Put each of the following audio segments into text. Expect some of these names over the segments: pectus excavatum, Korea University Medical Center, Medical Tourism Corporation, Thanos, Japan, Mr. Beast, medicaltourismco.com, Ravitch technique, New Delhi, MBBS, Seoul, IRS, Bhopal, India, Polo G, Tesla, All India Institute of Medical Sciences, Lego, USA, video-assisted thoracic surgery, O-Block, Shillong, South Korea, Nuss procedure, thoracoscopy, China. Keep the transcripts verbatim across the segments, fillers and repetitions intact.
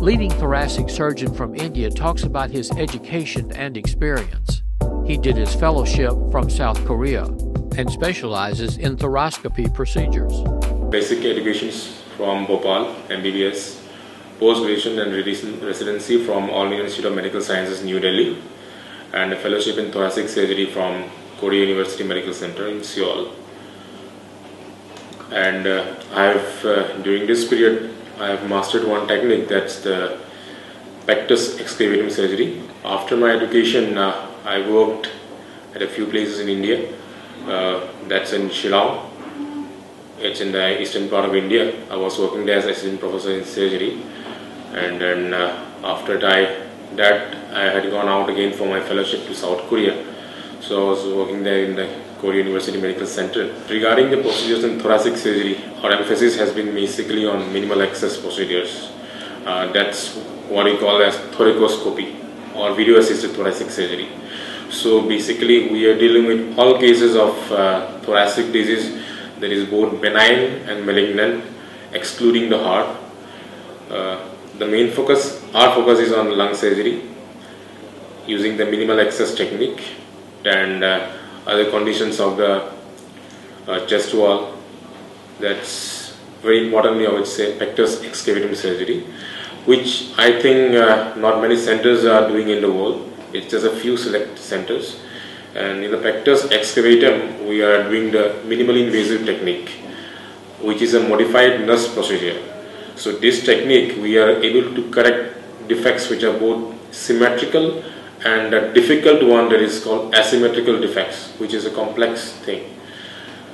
Leading thoracic surgeon from India talks about his education and experience. He did his fellowship from South Korea and specializes in thoracoscopy procedures. Basic education from Bhopal, M B B S, post-graduation and residency from All India Institute of Medical Sciences, New Delhi, and a fellowship in thoracic surgery from Korea University Medical Center in Seoul. And uh, I have, uh, during this period, I have mastered one technique, that's the pectus excavatum surgery. After my education, uh, I worked at a few places in India. Uh, that's in Shillong. It's in the eastern part of India. I was working there as assistant professor in surgery, and then uh, after that, that I had gone out again for my fellowship to South Korea. So I was working there in the Korea University Medical Center. Regarding the procedures in thoracic surgery, our emphasis has been basically on minimal access procedures. Uh, that's what we call as thoracoscopy or video-assisted thoracic surgery. So basically, we are dealing with all cases of uh, thoracic disease. There is both benign and malignant, excluding the heart. Uh, the main focus, our focus is on lung surgery using the minimal access technique, and uh, other conditions of the uh, chest wall. That's very importantly, I would say, pectus excavatum surgery, which I think uh, not many centers are doing in the world. It's just a few select centers. And in the pectus excavatum, we are doing the minimally invasive technique, which is a modified Nuss procedure. So this technique, we are able to correct defects which are both symmetrical and a difficult one that is called asymmetrical defects, which is a complex thing.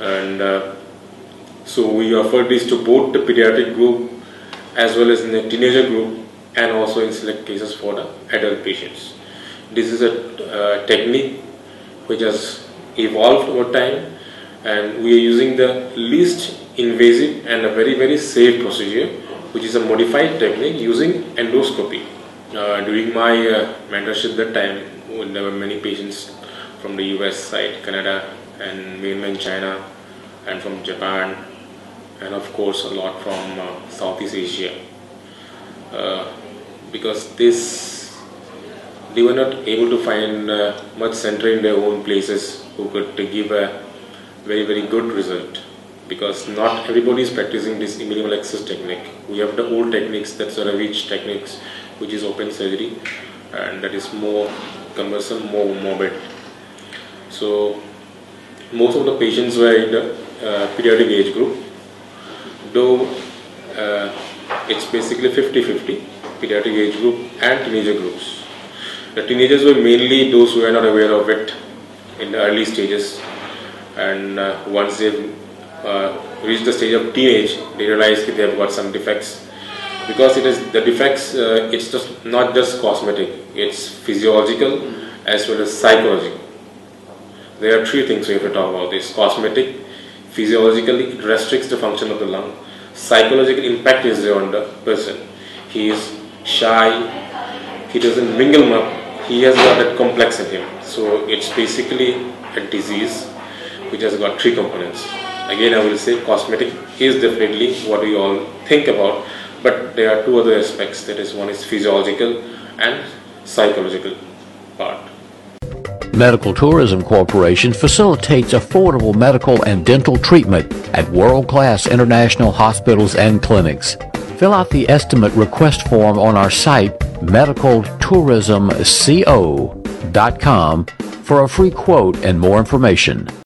And uh, so we offer this to both the pediatric group as well as in the teenager group, and also in select cases for the adult patients. This is a uh, technique which has evolved over time, and we are using the least invasive and a very very safe procedure, which is a modified technique using endoscopy. Uh, during my uh, mentorship that time, there were many patients from the U S side, Canada and mainland China, and from Japan, and of course a lot from uh, Southeast Asia, uh, because this they were not able to find uh, much center in their own places who could give a very very good result, because not everybody is practicing this minimal access technique. We have the old techniques, that's Ravitch techniques, which is open surgery, and that is more cumbersome, more morbid. So most of the patients were in the uh, pediatric age group, though uh, it's basically fifty fifty, pediatric age group and teenager groups. The teenagers were mainly those who were not aware of it in the early stages, and uh, once they uh, reached the stage of teenage, they realized that they have got some defects, because it is the defects. Uh, it's just not just cosmetic; it's physiological as well as psychological. There are three things we have to talk about: this cosmetic, physiologically it restricts the function of the lung; psychological impact is there on the person. He is shy; he doesn't mingle much. He has got that complex in him. So it's basically a disease which has got three components. Again, I will say cosmetic is definitely what we all think about, but there are two other aspects, that is, one is physiological and psychological part. Medical Tourism Corporation facilitates affordable medical and dental treatment at world-class international hospitals and clinics. Fill out the estimate request form on our site, medical tourism co dot com, for a free quote and more information.